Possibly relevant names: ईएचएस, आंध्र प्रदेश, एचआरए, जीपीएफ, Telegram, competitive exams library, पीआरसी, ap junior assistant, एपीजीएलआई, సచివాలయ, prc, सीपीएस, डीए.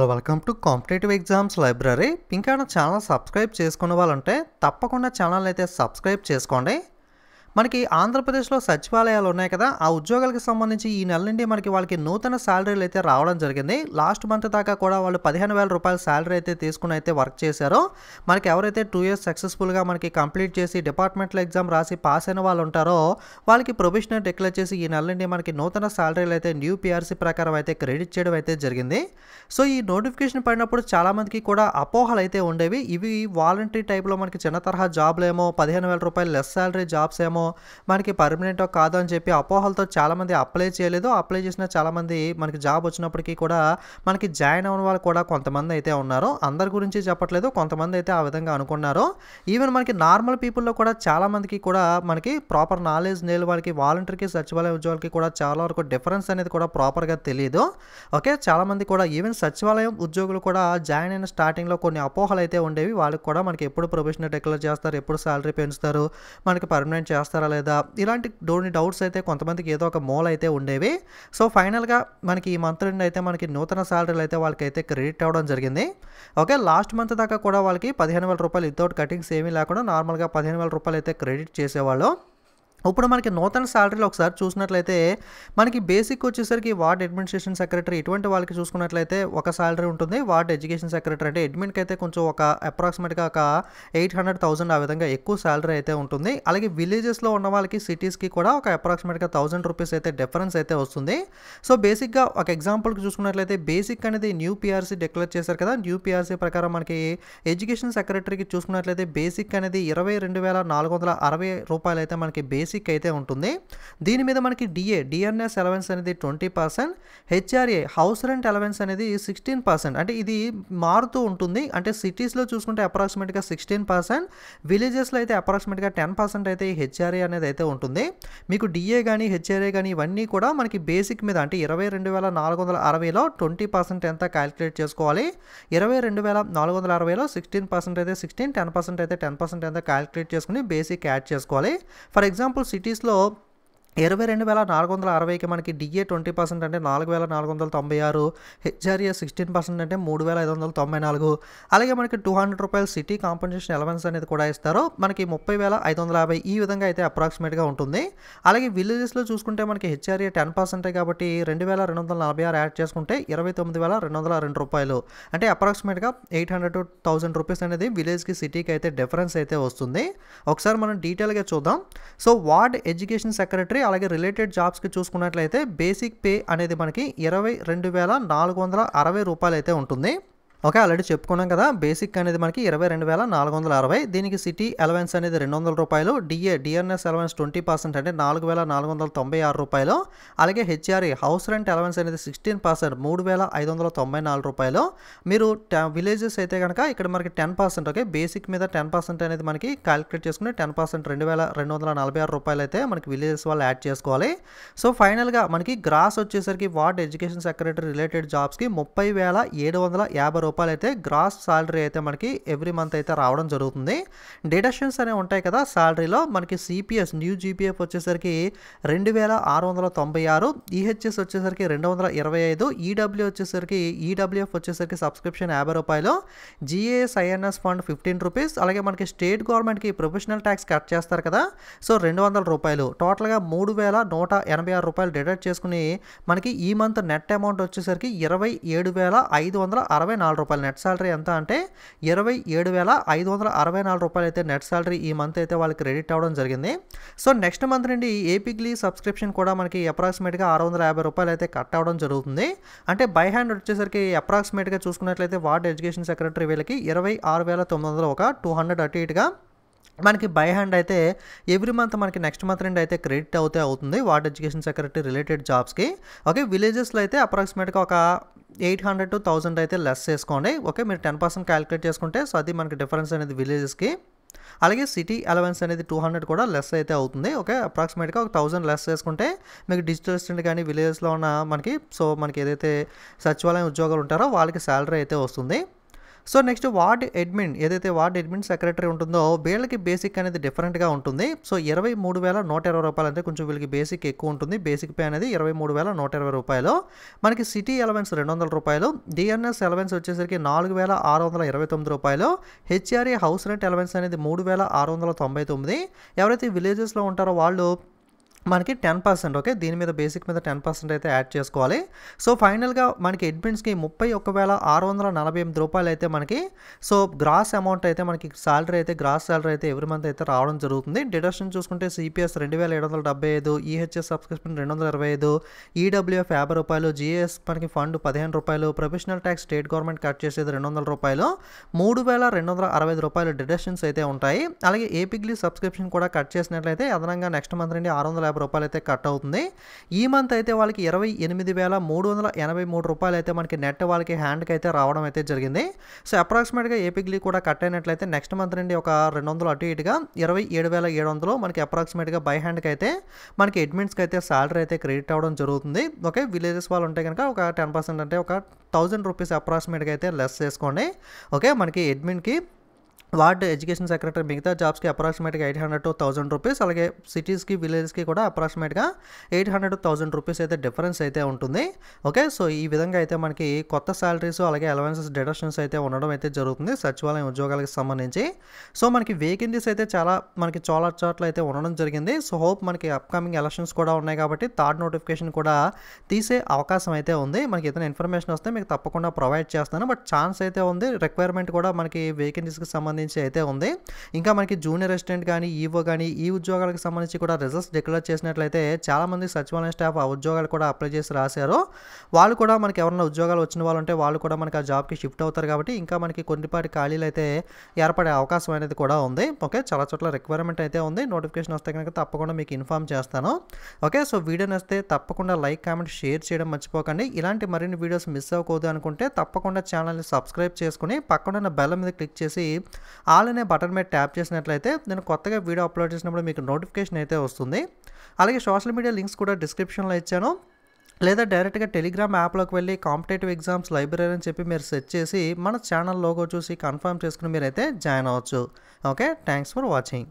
Welcome to competitive exams library इंका channel subscribe चेसुकुने वाळ्ळंटे तप्पकुंडा चैनल अयिते सब्सक्राइब चेसुकोंडि। मनकी आंध्र प्रदेश लो सचिवालयालु उन्नायि कदा आ उद्योगालकु संबंधिंची ई नेल नुंडी मनकी वाळ्ळकि नूतन सालरीलु अयिते रावडं जरिगिंदि। लास्ट मंथ दाका कूडा वाळ्ळु 15000 रूपायलु सालरी अयिते तीसुकुनि अयिते वर्क चेशारु। मनकी एवरैते 2 इयर्स सक्सेसफुल गा मनकी कंप्लीट चेसि डिपार्टमेंटल एग्जाम रासि पास अयिन वाळ्ळु उंटारो वाळ्ळकि प्रोविजनल डिक्लेर चेसि ई नेल नुंडी मनकी नूतन सालरीलु अयिते न्यू पीआरसी प्रकारं अयिते क्रेडिट चेयडं अयिते जरिगिंदि। सो ई नोटिफिकेशन पडिनप्पुडु चाला मंदिकि कूडा अपोहलु अयिते उंडेवि। इवि वालंटरी टाइप लो मनकी चिन्न तरहा जाब्लेमो 15000 रूपायलु लेस सालरी जाब्स ఏమో మనకి పర్మనెంట్ కాదు అని చెప్పి అపోహలతో చాలా మంది అప్లై చేయలేదు। అప్లై చేసిన చాలా మంది మనకి జాబ్ వచ్చినప్పటికీ కూడా మనకి జాయిన్ అవన వాళ్ళు కూడా కొంతమంది అయితే ఉన్నారు। అందరి గురించి చెప్పట్లేదు, కొంతమంది అయితే ఆ విధంగా అనుకున్నారు। ఈవెన్ మనకి నార్మల్ పీపుల్ లో కూడా చాలా మందికి కూడా మనకి ప్రాపర్ నాలెడ్జ్ లేని వాళ్ళకి వాలంటీర్కి సచివాలయ ఉద్యోగాలకి కూడా చాలా వరకు డిఫరెన్స్ అనేది కూడా ప్రాపర్ గా తెలియదు। ఓకే, చాలా మంది కూడా ఈవెన్ సచివాలయం ఉద్యోగులు కూడా జాయిన్ అయిన స్టార్టింగ్ లో కొన్ని అపోహలు అయితే ఉండేవి। వాళ్ళకి కూడా మనకి ఎప్పుడు ప్రొవిజనల్ డిక్లేర్ చేస్తారు, ఎప్పుడు సాలరీ పెంచుతారు, మనకి పర్మనెంట్ చేస్తారా లేదా ఇలాంటి డోని డౌట్స్ అయితే కొంతమందికి ఏదో ఒక మోల్ అయితే ఉండేవి। సో ఫైనల్ గా మనకి ఈ మంత్ నుండి అయితే మనకి నూతన సాలరీలు అయితే వాళ్ళకైతే క్రెడిట్ అవడం జరిగింది। ఓకే, లాస్ట్ మంత్ దాకా కూడా వాళ్ళకి 15000 రూపాయలు వితౌట్ కటింగ్స్ ఏమీ లేకుండా నార్మల్ గా 15000 రూపాయలు అయితే క్రెడిట్ చేసేవాళ్ళు। ఇప్పుడు మనకి నూతన సాలరీలో ఒకసారి చూసినట్లయితే మనకి బేసిక్ వచ్చేసరికి వార్డ్ అడ్మినిస్ట్రేషన్ సెక్రటరీ ఇటువంటి వాళ్ళకి చూసుకున్నట్లయితే ఒక సాలరీ ఉంటుంది। వార్డ్ ఎడ్యుకేషన్ సెక్రటరీ అంటే అడ్మిన్కి అయితే కొంచెం ఒక అప్రాక్సిమేట్గా ఒక 800,000 ఆ విధంగా ఎక్కువ సాలరీ అయితే ఉంటుంది। అలాగే విలేజెస్లో ఉన్న వాళ్ళకి సిటీస్కి కూడా ఒక అప్రాక్సిమేట్గా 1000 రూపీస్ అయితే డిఫరెన్స్ అయితే వస్తుంది। సో బేసిక్గా ఒక ఎగ్జాంపుల్కి చూసుకున్నట్లయితే బేసిక్ అనేది న్యూ పీఆర్సీ డిక్లేర్ చేశారు కదా, న్యూ పీఆర్సీ ప్రకారం మనకి ఎడ్యుకేషన్ సెక్రటరీకి చూసుకున్నట్లయితే బేసిక్ అనేది 22,460 రూపాయలు అయితే మనకి బేసిక్ అయితే ఉంటుంది। దీని మీద మనకి డిఎన్ఎస్ అలవెన్స్ అనేది 20%, హెచ్ఆర్ఏ హౌస్ రెంట్ అలవెన్స్ అనేది 16%, అంటే ఇది మారుతూ ఉంటుంది। అంటే సిటీస్లో చూసుకుంటే అప్రాక్సిమేట్గా 16%, విలేజెస్లో అయితే అప్రాక్సిమేట్గా 10% అయితే ఈ హెచ్ఆర్ఏ అనేది అయితే ఉంటుంది। మీకు డిఏ కానీ హెచ్ఆర్ఏ కానీ ఇవన్నీ కూడా మనకి బేసిక్ మీద అంటే 22,460లో 20% ఎంత క్యాలిక్యులేట్ చేసుకోవాలి, 22,460లో 16% అయితే 16, 10% అయితే 10% ఎంత క్యాలిక్యులేట్ చేసుకుని బేసిక్ యాడ్ చేసుకోవాలి। ఫర్ ఎగ్జాంపుల్ సిటీస్లో 22,460కి మనకి డిఏ 20% అంటే 4,496, హెచ్ఆర్ఏ 16% అంటే 3,594, అలాగే మనకి 200 రూపాయలు సిటీ కాంపెన్సేషన్ అలవెన్స్ అనేది కూడా ఇస్తారు మనకి 30,550 ఈ విధంగా అయితే అప్రాక్సిమేట్గా ఉంటుంది। అలాగే విలేజెస్లో చూసుకుంటే మనకి హెచ్ఆర్ఏ 10% కాబట్టి 2,246 యాడ్ చేసుకుంటే 29,202 రూపాయలు, అంటే అప్రాక్సిమేట్గా 800 to 1000 రూపీస్ అనేది విలేజ్కి సిటీకి అయితే డిఫరెన్స్ అయితే వస్తుంది। ఒకసారి మనం డీటెయిల్గా చూద్దాం। సో వార్డ్ ఎడ్యుకేషన్ సెక్రటరీ అలాగే రిలేటెడ్ జాబ్స్కి చూసుకున్నట్లయితే బేసిక్ పే అనేది మనకి 22,460 రూపాయలు అయితే ఉంటుంది। ఓకే, ఆల్రెడీ చెప్పుకున్నాం కదా బేసిక్ అనేది మనకి 22,460, దీనికి సిటీ అలవెన్స్ అనేది 200 రూపాయలు, డిఎన్ఎస్ అలవెన్స్ 20% అంటే 4,496 రూపాయలు, అలాగే హెచ్ఆర్ఏ హౌస్ రెంట్ అలవెన్స్ అనేది 16% 3,594 రూపాయలు। మీరు విలేజెస్ అయితే కనుక ఇక్కడ మనకి 10%, ఓకే బేసిక్ మీద 10% అనేది మనకి క్యాలిక్యులేట్ చేసుకుని 10% 2,246 రూపాయలు అయితే మనకి విలేజెస్ వాళ్ళు యాడ్ చేసుకోవాలి। సో ఫైనల్గా మనకి గ్రాస్ వచ్చేసరికి వార్డ్ ఎడ్యుకేషన్ సెక్రటరీ రిలేటెడ్ జాబ్స్కి 30,750 రూపాయలు అయితే గ్రాస్ సాలరీ అయితే మనకి ఎవ్రీ మంత్ అయితే రావడం జరుగుతుంది। డిడక్షన్స్ అనేవి ఉంటాయి కదా సాలరీలో, మనకి సిపిఎస్ న్యూ జీపీఎఫ్ వచ్చేసరికి 2,696, ఈహెచ్ఎస్ వచ్చేసరికి 225, ఈడబ్ల్యూ వచ్చేసరికి ఈడబ్ల్యూఎఫ్ వచ్చేసరికి సబ్స్క్రిప్షన్ 50 రూపాయలు, జిఏఎస్ ఐఎన్ఎస్ ఫండ్ 15 రూపీస్, అలాగే మనకి స్టేట్ గవర్నమెంట్కి ప్రొఫెషనల్ ట్యాక్స్ కట్ చేస్తారు కదా సో 200 రూపాయలు, టోటల్గా 3,186 రూపాయలు డిడక్ట్ చేసుకుని మనకి ఈ మంత్ నెట్ అమౌంట్ వచ్చేసరికి 27,564 రూపాయలు నెట్ సాలరీ ఎంత అంటే 27,564 రూపాయలు అయితే నెట్ సాలరీ ఈ మంత్ అయితే వాళ్ళకి క్రెడిట్ అవ్వడం జరిగింది। సో నెక్స్ట్ మంత్ నుండి ఏపీగ్లీ సబ్స్క్రిప్షన్ కూడా మనకి అప్రాక్సిమేట్గా 650 రూపాయలు అయితే కట్ అవ్వడం జరుగుతుంది। అంటే బై హ్యాండ్ వచ్చేసరికి అప్రాక్సిమేట్గా చూసుకున్నట్లయితే వార్డ్ ఎడ్యుకేషన్ సెక్రటరీ వీళ్ళకి 26,900 ఒక 200 అటు ఇటుగా మనకి బై హ్యాండ్ అయితే ఎవ్రీ మంత్ మనకి నెక్స్ట్ మంత్ నుండి అయితే క్రెడిట్ అవుతే అవుతుంది వార్డ్ ఎడ్యుకేషన్ సెక్రటరీ రిలేటెడ్ జాబ్స్కి। ఓకే, విలేజెస్లో అయితే అప్రాక్సిమేట్గా ఒక 800 to 1000 అయితే లెస్ చేసుకోండి। ఓకే, మీరు 10% క్యాలిక్యులేట్ చేసుకుంటే సో అది మనకి డిఫరెన్స్ అనేది విలేజెస్కి, అలాగే సిటీ అలవెన్స్ అనేది 200 కూడా లెస్ అయితే అవుతుంది। ఓకే, అప్రాక్సిమేట్గా ఒక 1000 లెస్ చేసుకుంటే మీకు డిజిటల్ అసిస్టెంట్ కానీ విలేజెస్లో ఉన్న మనకి సో మనకి ఏదైతే సచివాలయం ఉద్యోగాలు ఉంటారో వాళ్ళకి సాలరీ అయితే వస్తుంది। సో నెక్స్ట్ వార్డ్ అడ్మిన్ ఏదైతే వార్డ్ అడ్మిన్ సెక్రటరీ ఉంటుందో వీళ్ళకి బేసిక్ అనేది డిఫరెంట్గా ఉంటుంది. సో 23,120 రూపాయలు అంటే కొంచెం వీళ్ళకి బేసిక్ ఎక్కువ ఉంటుంది. బేసిక్ పే అనేది 23,120 రూపాయలు. మనకి సిటీ అలవెన్స్ 200 రూపాయలు, డిఎన్ఎస్ అలవెన్స్ వచ్చేసరికి 4,629 రూపాయలు, హెచ్ఆర్ఏ హౌస్ రెంట్ అలవెన్స్ అనేది 3,699. ఎవరైతే విలేజెస్లో ఉంటారో వాళ్ళు మనకి 10% ఓకే దీని మీద బేసిక్ మీద 10% అయితే యాడ్ చేసుకోవాలి. సో ఫైనల్గా మనకి అడ్మిన్స్కి 31,648 రూపాయలు అయితే మనకి సో గ్రాస్ అమౌంట్ అయితే మనకి శాలరీ అయితే గ్రాస్ శాలరీ అయితే ఎవ్రీ మంత్ అయితే రావడం జరుగుతుంది. డిడక్షన్ చూసుకుంటే సిపిఎస్ 2,775, ఈహెచ్ఎస్ సబ్స్క్రిప్షన్ 225, ఈడబ్ల్యూఎఫ్ 50 రూపాయలు, జిఎస్ మనకి ఫండ్ 15 రూపాయలు, professional tax state government cut చేసేది 200 రూపాయలు, 3,265 రూపాయలు డిడక్షన్స్ అయితే ఉంటాయి. అలాగే ఏపీగ్లీ సబ్స్క్రిప్షన్ కూడా కట్ చేసినట్లయితే అదనంగా నెక్స్ట్ మంత్ నుండి 600 రూపాయలు అయితే కట్ అవుతుంది. ఈ మంత్ అయితే వాళ్ళకి 28,383 రూపాయలు అయితే మనకి నెట్ వాళ్ళకి హ్యాండ్కి అయితే రావడం అయితే జరిగింది. సో అప్రాక్సిమేట్గా ఏపీగ్లీ కూడా కట్ అయినట్లయితే నెక్స్ట్ మంత్ నుండి ఒక 200 అటు ఇటుగా 27,700 మనకి అప్రాక్సిమేట్గా బై హ్యాండ్కి అయితే మనకి అడ్మిన్స్కి అయితే శాలరీ అయితే క్రెడిట్ అవ్వడం జరుగుతుంది. ఓకే విలేజెస్ వాళ్ళు ఉంటే కనుక ఒక 10% అంటే ఒక 1000 రూపీస్ అప్రాక్సిమేట్గా అయితే లెస్ చేసుకోండి. ఓకే మనకి అడ్మిన్కి వార్డ్ ఎడ్యుకేషన్ సెక్రటరీ మిగతా జాబ్స్కి అప్రాక్సిమేట్గా 800 to 1000 రూపీస్, అలాగే సిటీస్కి విలేజెస్కి కూడా అప్రాక్సిమేట్గా 800 to 1000 రూపీస్ అయితే డిఫరెన్స్ అయితే ఉంటుంది. ఓకే సో ఈ విధంగా అయితే మనకి కొత్త శాలరీస్ అలాగే అలవెన్సెస్ డిడక్షన్స్ అయితే ఉండడం అయితే జరుగుతుంది సచివాలయం ఉద్యోగాలకు సంబంధించి. సో మనకి వేకెన్సీస్ అయితే చాలా చోట్ల అయితే ఉండడం జరిగింది. సో హోప్ మనకి అప్కమింగ్ ఎలక్షన్స్ కూడా ఉన్నాయి కాబట్టి థర్డ్ నోటిఫికేషన్ కూడా తీసే అవకాశం అయితే ఉంది. మనకి ఏదైనా ఇన్ఫర్మేషన్ వస్తే మీకు తప్పకుండా ప్రొవైడ్ చేస్తాను. బట్ ఛాన్స్ అయితే ఉంది, రిక్వైర్మెంట్ కూడా మనకి వేకెన్సీస్కి సంబంధించి అయితే ఉంది. ఇంకా మనకి జూనియర్ అసిస్టెంట్ కానీ ఈఓ కానీ ఈ ఉద్యోగాలకు సంబంధించి కూడా రిజల్ట్స్ డిక్లేర్ చేసినట్లయితే చాలామంది సచివాలయ స్టాఫ్ ఆ ఉద్యోగాలు కూడా అప్లై చేసి రాశారు. వాళ్ళు కూడా మనకి ఎవరైనా ఉద్యోగాలు వచ్చిన వాళ్ళు ఉంటే వాళ్ళు కూడా మనకి ఆ జాబ్కి షిఫ్ట్ అవుతారు కాబట్టి ఇంకా మనకి కొన్నిపాటి ఖాళీలు అయితే ఏర్పడే అవకాశం అనేది కూడా ఉంది. ఓకే చాలా చోట్ల రిక్వైర్మెంట్ అయితే ఉంది. నోటిఫికేషన్ వస్తే కనుక తప్పకుండా మీకు ఇన్ఫామ్ చేస్తాను. ఓకే సో వీడియో నచ్చితే తప్పకుండా లైక్ కామెంట్ షేర్ చేయడం మర్చిపోకండి. ఇలాంటి మరిన్ని వీడియోస్ మిస్ అవ్వకూడదు అనుకుంటే తప్పకుండా ఛానల్ని సబ్స్క్రైబ్ చేసుకుని పక్కనున్న బెల్ మీద క్లిక్ చేసి ఆల్ అనే బటన్ మీద ట్యాప్ చేసినట్లయితే నేను కొత్తగా వీడియో అప్లోడ్ చేసినప్పుడు మీకు నోటిఫికేషన్ అయితే వస్తుంది. అలాగే సోషల్ మీడియా లింక్స్ కూడా డిస్క్రిప్షన్లో ఇచ్చాను, లేదా డైరెక్ట్గా టెలిగ్రామ్ యాప్లోకి వెళ్ళి కాంపిటేటివ్ ఎగ్జామ్స్ లైబ్రరీ అని చెప్పి మీరు సెర్చ్ చేసి మన ఛానల్ లోగో చూసి కన్ఫర్మ్ చేసుకుని మీరైతే జాయిన్ అవ్వచ్చు. Okay thanks for watching.